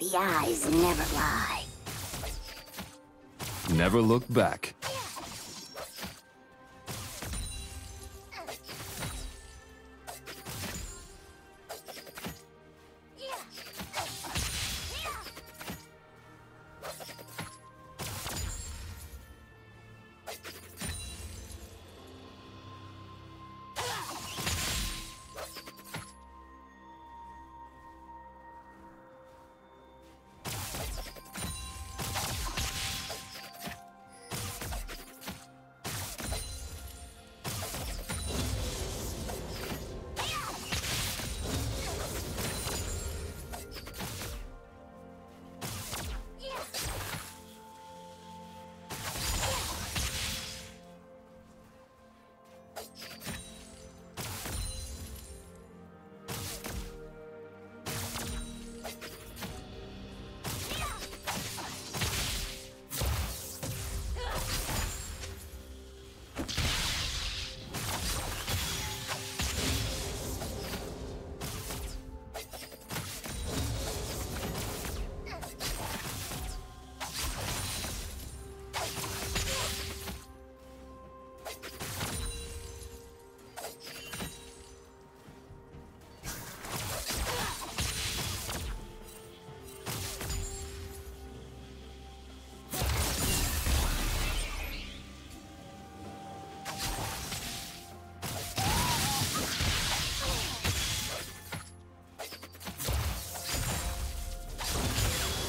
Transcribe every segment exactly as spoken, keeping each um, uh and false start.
The eyes never lie. Never look back.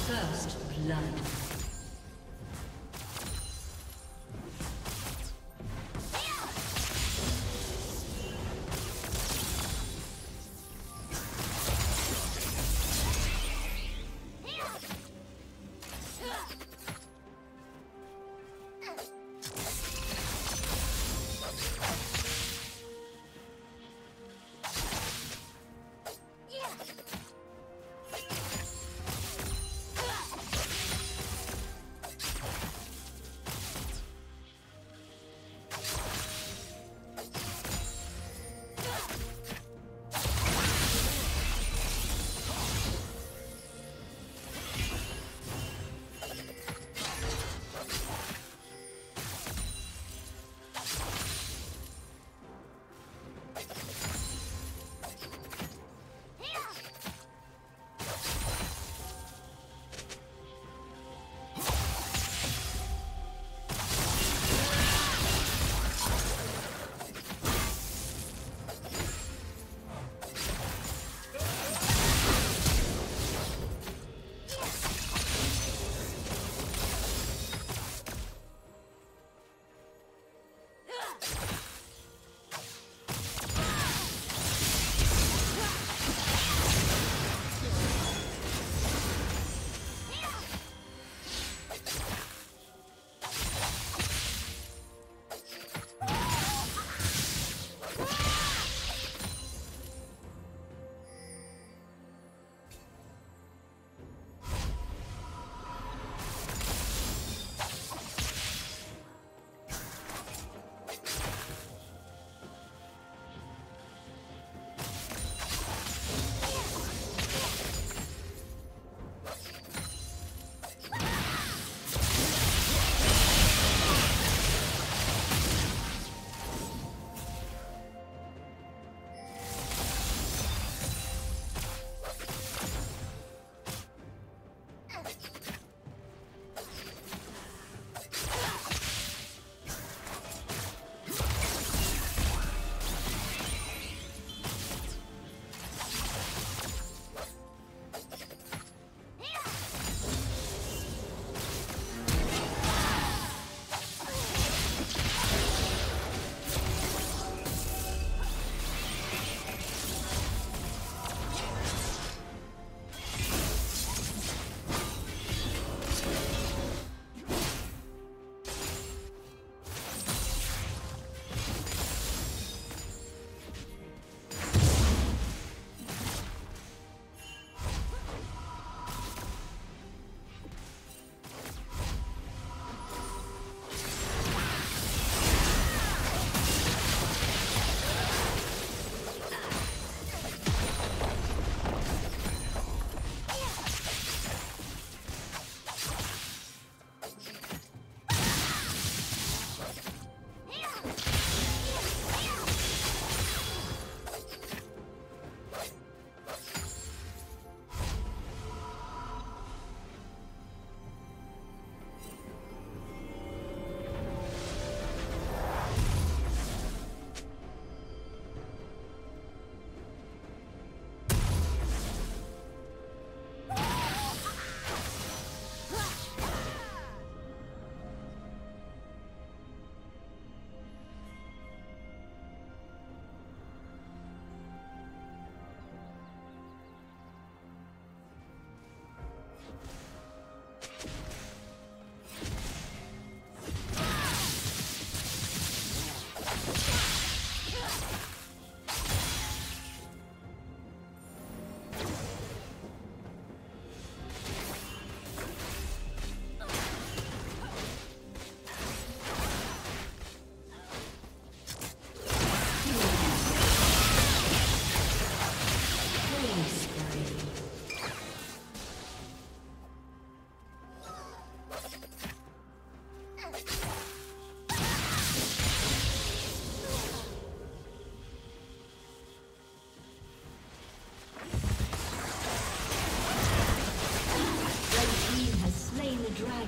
First blood.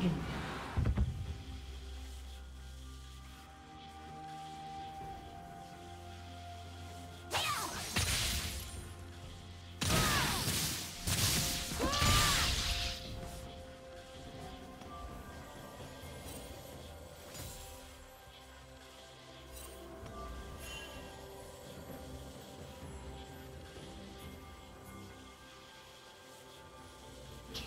him.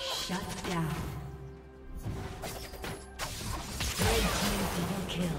Shut down. Red team double kill.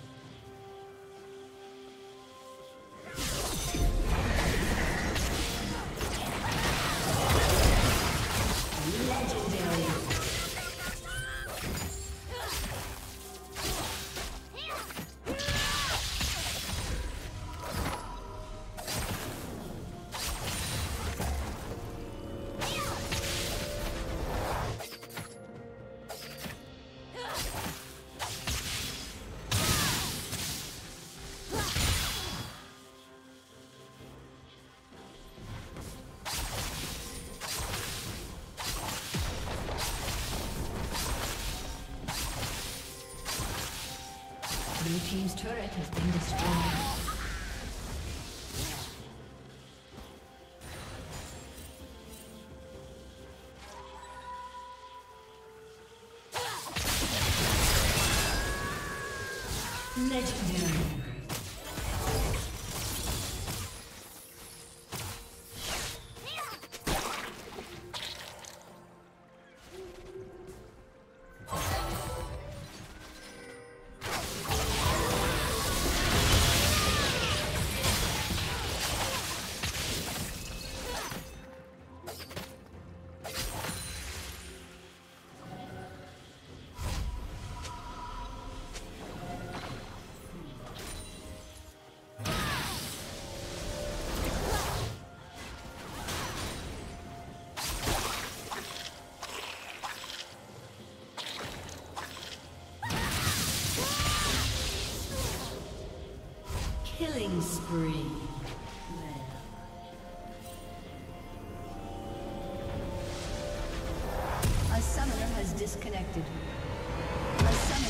Blue team's turret has been destroyed. Killing spree. A summoner has disconnected. A summoner